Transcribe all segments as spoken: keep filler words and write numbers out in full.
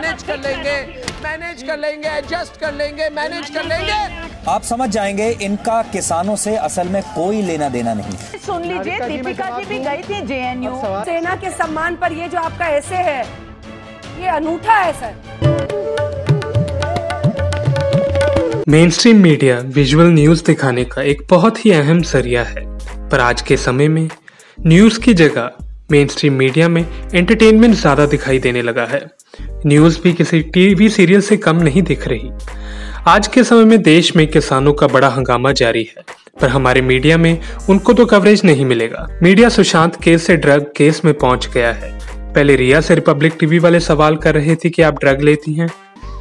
Manage कर लेंगे, manage कर लेंगे, एडजस्ट कर लेंगे, मैनेज कर लेंगे। आप समझ जाएंगे इनका किसानों से असल में कोई लेना देना नहीं। सुन लीजिए, दीपिका जी भी गई थी जे एन यू। सेना के सम्मान पर ये जो आपका ऐसे है, ये अनूठा है sir. Mainstream media visual news दिखाने का एक बहुत ही अहम जरिया है, पर आज के समय में न्यूज की जगह मेनस्ट्रीम मीडिया में एंटरटेनमेंट ज्यादा दिखाई देने लगा है। न्यूज भी किसी टीवी सीरियल से कम नहीं दिख रही। आज के समय में देश में किसानों का बड़ा हंगामा जारी है, पर हमारे मीडिया में उनको तो कवरेज नहीं मिलेगा। मीडिया सुशांत केस से ड्रग केस में पहुंच गया है। पहले रिया से रिपब्लिक टीवी वाले सवाल कर रहे थे कि आप ड्रग लेती हैं?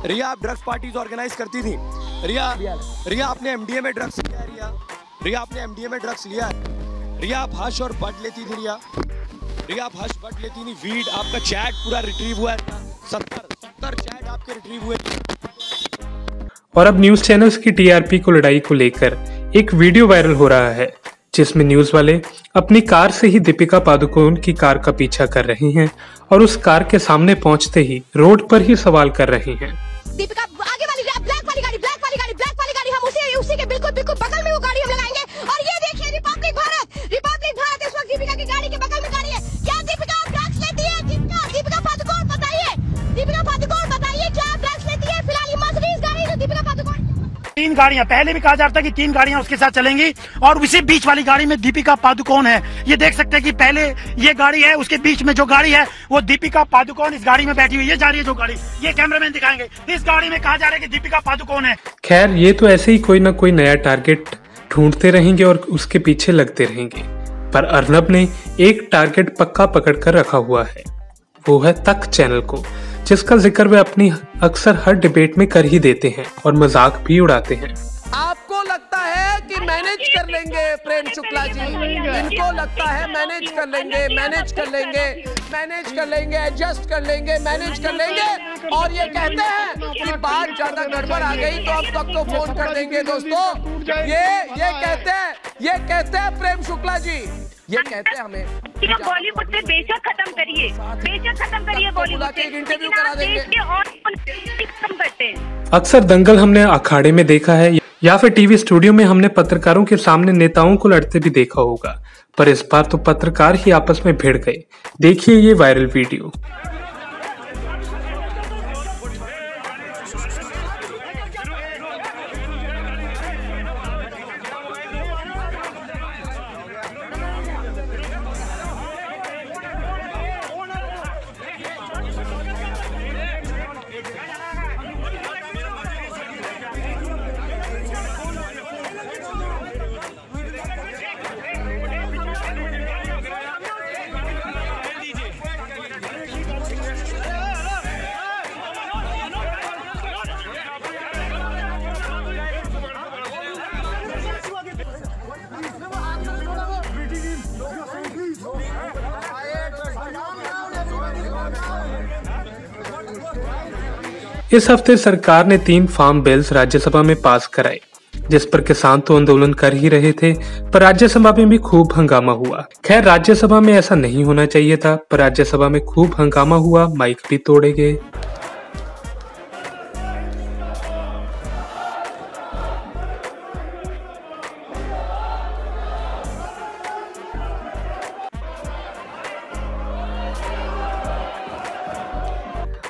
रिया, आप ड्रग्स पार्टीज ऑर्गेनाइज करती थी? रिया, रिया आपने एमडीए में ड्रग्स लिया? रिया, रिया आपने एमडीए में ड्रग्स लिया? रिया आप हश और बट लेती थी? रिया, रिया आप हश बट लेती नहीं? वीड आपका चैट पूरा रिट्रीव हुआ है, सत्तर सत्तर चैट आपके रिट्रीव हुए। और अब न्यूज चैनल्स की टीआरपी को लड़ाई को लेकर एक वीडियो वायरल हो रहा है, जिसमें न्यूज वाले अपनी कार से ही दीपिका पादुकोण की कार का पीछा कर रहे हैं और उस कार के सामने पहुंचते ही रोड पर ही सवाल कर रहे हैं। दीपिका आगे वाली ब्लैक वाली गाड़ी, ब्लैक वाली गाड़ी, ब्लैक वाली गाड़ी, हम उसी उसी के बिल्कुल बिल्कुल बगल में वो गाड़ी हम लगाएंगे। और ये देखिए रिपब्लिक भारत, रिपब्लिक भारत इस वक्त दीपिका की गाड़ी के बगल में गाड़ी है। क्या दीपिका आप ड्रग्स लेती है? दीपिका पादुकोण बताइए, दीपिका पादुकोण बताइए, क्या आप ड्रग्स लेती है? फिलहाल इमरजेंसी गाड़ी है दीपिका पादुकोण। तीन गाड़ियां, पहले भी कहा जाता है कि तीन गाड़ियां उसके साथ चलेंगी और उसी बीच वाली गाड़ी में दीपिका पादुकोण है। ये देख सकते हैं कि पहले ये गाड़ी है, उसके बीच में जो गाड़ी है वो दीपिका पादुकोण इस गाड़ी में बैठी हुई है। ये जा रही है जो गाड़ी, ये कैमरामैन दिखाएंगे, इस गाड़ी में कहा जा रहा है कि दीपिका पादुकोण है। खैर, ये तो ऐसे ही कोई ना कोई नया टारगेट ढूंढते रहेंगे और उसके पीछे लगते रहेंगे, पर अर्नब ने एक टारगेट पक्का पकड़ कर रखा हुआ है। वो है तक चैनल को, जिसका जिक्र वे अपनी अक्सर हर डिबेट में कर ही देते हैं और मजाक भी उड़ाते हैं। आपको लगता है कि मैनेज कर लेंगे प्रेम शुक्ला जी, इनको लगता है मैनेज कर लेंगे, मैनेज कर लेंगे, मैनेज कर लेंगे, एडजस्ट कर लेंगे, मैनेज कर लेंगे। और ये कहते हैं कि बात ज्यादा गड़बड़ आ गई तो हम सबको फोन कर देंगे। दोस्तों, ये ये कहते हैं, ये कहते हैं प्रेम शुक्ला जी, ये कहते हैं हमें बॉलीवुड से बेशक खत्म करिए, बेशक खत्म करिए बॉलीवुड से, इंटरव्यू करा देंगे और खत्म करते हैं। अक्सर दंगल हमने अखाड़े में देखा है या फिर टीवी स्टूडियो में हमने पत्रकारों के सामने नेताओं को लड़ते भी देखा होगा, पर इस बार तो पत्रकार ही आपस में भिड़ गए। देखिए ये वायरल वीडियो। इस हफ्ते सरकार ने तीन फार्म बिल्स राज्यसभा में पास कराए, जिस पर किसान तो आंदोलन कर ही रहे थे, पर राज्यसभा में भी खूब हंगामा हुआ। खैर, राज्यसभा में ऐसा नहीं होना चाहिए था, पर राज्यसभा में खूब हंगामा हुआ, माइक भी तोड़े गए।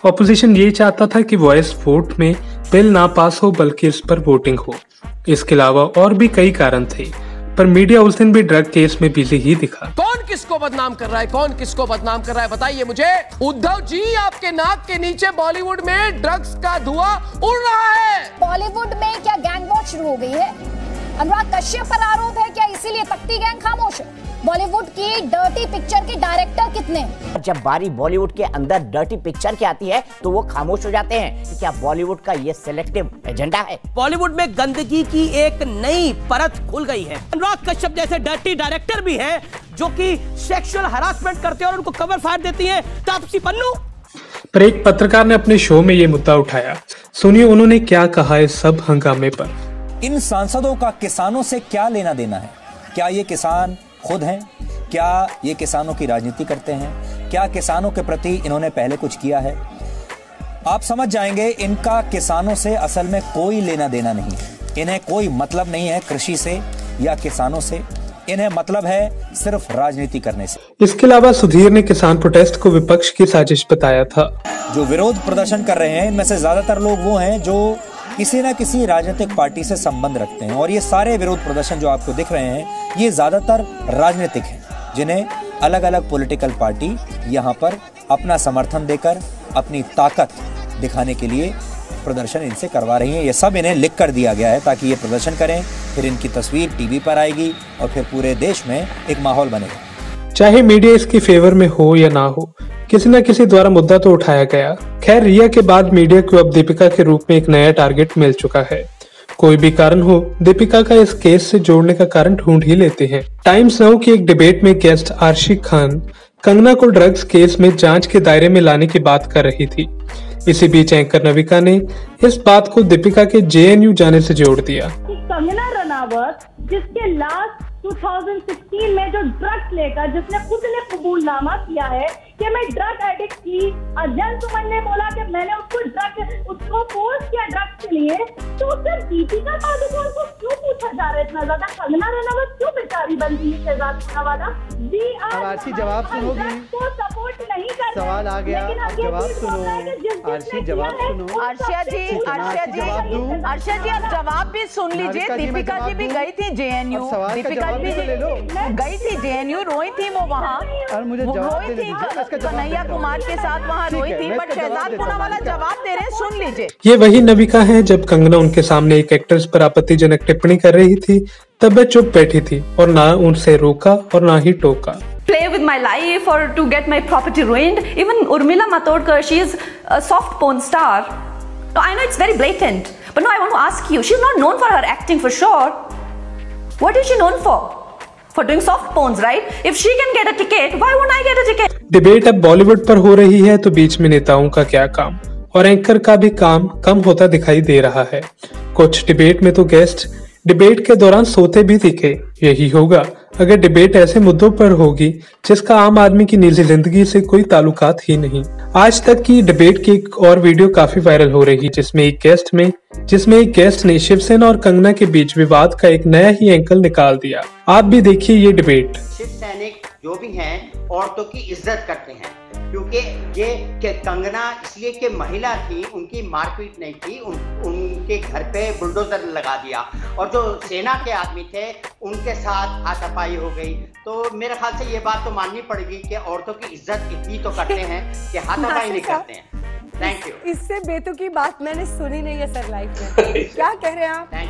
ऑपोजिशन ये चाहता था कि वॉइस वोट में बिल ना पास हो बल्कि इस पर वोटिंग हो। इसके अलावा और भी कई कारण थे, पर मीडिया उस दिन भी ड्रग केस में बिजी ही दिखा। कौन किसको बदनाम कर रहा है, कौन किसको बदनाम कर रहा है, बताइए मुझे। उद्धव जी, आपके नाक के नीचे बॉलीवुड में ड्रग्स का धुआं उड़ रहा है। बॉलीवुड में क्या गैंग वॉर शुरू हो गई है? अनुराग कश्यप पर आरोप है, क्या इसीलिए तख्ती गैंग खामोश है? बॉलीवुड की डर्टी पिक्चर के डायरेक्टर कितने? जब बारी बॉलीवुड के अंदर डर्टी पिक्चर की आती है तो वो खामोश हो जाते हैं। क्या बॉलीवुड का ये सिलेक्टिव एजेंडा है? बॉलीवुड में गंदगी की एक नई परत खुल गई है। अनुराग कश्यप जैसे डर्टी डायरेक्टर भी हैं, जो कि सेक्सुअल हरासमेंट करते हैं और उनको कवर फायर देती है तापसी पन्नू। पर एक पत्रकार ने अपने शो में ये मुद्दा उठाया, सुनिए उन्होंने क्या कहा इस सब हंगामे पर। इन सांसदों का किसानों से क्या लेना देना है? क्या ये किसान खुद हैं? क्या ये किसानों की राजनीति करते हैं? क्या किसानों के प्रति इन्होंने पहले कुछ किया है? आप समझ जाएंगे इनका किसानों से असल में कोई लेना देना नहीं है। इन्हें कोई मतलब नहीं है कृषि से या किसानों से, इन्हें मतलब है सिर्फ राजनीति करने से। इसके अलावा सुधीर ने किसान प्रोटेस्ट को विपक्ष की साजिश बताया था। जो विरोध प्रदर्शन कर रहे हैं इनमें से ज्यादातर लोग वो हैं जो किसी न किसी राजनीतिक पार्टी से संबंध रखते हैं, और ये सारे विरोध प्रदर्शन जो आपको दिख रहे हैं ये ज्यादातर राजनीतिक हैं, जिन्हें अलग अलग पॉलिटिकल पार्टी यहाँ पर अपना समर्थन देकर अपनी ताकत दिखाने के लिए प्रदर्शन इनसे करवा रही हैं। ये सब इन्हें लिख कर दिया गया है ताकि ये प्रदर्शन करें, फिर इनकी तस्वीर टीवी पर आएगी और फिर पूरे देश में एक माहौल बनेगा। चाहे मीडिया इसके फेवर में हो या ना हो, किसी न किसी द्वारा मुद्दा तो उठाया गया। खैर, रिया के बाद मीडिया को अब दीपिका के रूप में एक नया टारगेट मिल चुका है। कोई भी कारण हो, दीपिका का इस केस से जोड़ने का कारण ढूंढ ही लेते हैं। टाइम्स नाउ की एक डिबेट में गेस्ट आरशी खान कंगना को ड्रग्स केस में जांच के दायरे में लाने की बात कर रही थी। इसी बीच एंकर नविका ने इस बात को दीपिका के जे एन यू जाने से जोड़ दिया। कंगना रनावत जिसके लास्ट दो हज़ार सोलह में जो ड्रग्स लेकर जिसने खुद ने कबूलनामा किया है कि मैं ड्रग एडिक्ट थी, और जन सुमन ने बोला कि मैंने उसको ड्रग उसको फोर्स किया ड्रग्स के लिए, तो सिर्फ दीपिका पादुकोण को क्यों पूछा जा रहा है इतना ज्यादा? कंगना रनावत क्यों बेचारी बनती है शहजाद खाना वाला जी? आरसी जवाब सुनोगी, सपोर्ट नहीं कर सवाल आ गया, जवाब सुनो आरसी, जवाब सुनो आरशिया जी, आरशिया जी आरशिया जी आप जवाब भी सुन लीजिए। दीपिका जी भी गई थी J N U, Deepika ji गई थी जे एन यू, रोई थी वो वहाँ, रोई थी कन्हैया कुमार के साथ वहाँ रोई थी, बट शहजाद पूनावाला जवाब दे रहे हैं, सुन लीजिए। ये वही नविका है, जब कंगना उनके सामने एक एक्ट्रेस पर आपत्तिजनक टिप्पणी कर रही थी तब वह चुप बैठी थी और ना उनसे रोका और ना ही टोका। Play with my life or to get my property ruined. Even Urmila Matondkar, she is a soft porn star. I know it's very blatant, but no, I want to ask you. She's not known for her acting for sure. What is she known for? For doing soft porns, right? If she can get a ticket, why won't I get a ticket? Debate अब बॉलीवुड पर हो रही है, तो बीच में नेताओं का क्या काम और एंकर का भी काम कम होता दिखाई दे रहा है। कुछ डिबेट में तो गेस्ट डिबेट के दौरान सोते भी दिखे। यही होगा अगर डिबेट ऐसे मुद्दों पर होगी जिसका आम आदमी की निजी जिंदगी से कोई ताल्लुकात ही नहीं। आज तक की डिबेट की एक और वीडियो काफी वायरल हो रही है जिसमें एक गेस्ट में जिसमें एक गेस्ट ने शिवसेना और कंगना के बीच विवाद का एक नया ही एंगल निकाल दिया। आप भी देखिए ये डिबेट। शिव सैनिक जो भी हैं औरतों की इज्जत करते हैं, क्योंकि ये कि कंगना इसलिए कि महिला थी, उनकी मारपीट नहीं की, उन, उनके घर पे बुलडोजर लगा दिया, और जो सेना के आदमी थे उनके साथ हाथापाई हो गई। तो मेरे ख्याल से ये बात तो माननी पड़ेगी कि औरतों की इज्जत इतनी तो करते हैं कि हाथापाई नहीं करते हैं। Thank you. इससे बेतुकी बात मैंने सुनी नहीं है सर लाइफ में। क्या कह रहे हैं आप? Thank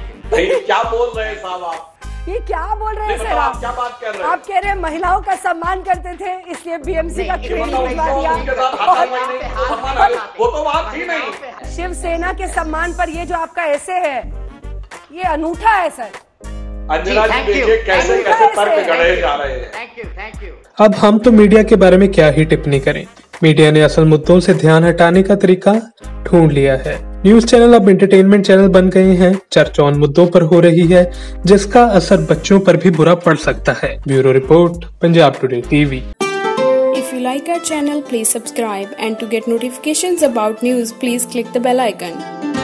you. क्या बोल रहे हैं साहब आप? ये क्या बोल रहे हैं सर आप? क्या बात कर रहे हैं आप? कह रहे हैं महिलाओं का सम्मान करते थे इसलिए बीएमसी का ट्रेनिंग दिलवा दिया। वो तो बात ही नहीं। शिवसेना के सम्मान पर ये जो आपका ऐसे है ये अनूठा है सर। अंजना जी देखिए कैसे कैसे तर्क गढ़े जा रहे हैं। Thank you, thank you. अब हम तो मीडिया के बारे में क्या ही टिप्पणी करें। मीडिया ने असल मुद्दों से ध्यान हटाने का तरीका ढूंढ लिया है। न्यूज चैनल अब एंटरटेनमेंट चैनल बन गए हैं। चर्चा उन मुद्दों पर हो रही है जिसका असर बच्चों पर भी बुरा पड़ सकता है। Bureau report, Punjab today TV. If you like our channel please subscribe and to get notifications about news please click the bell icon.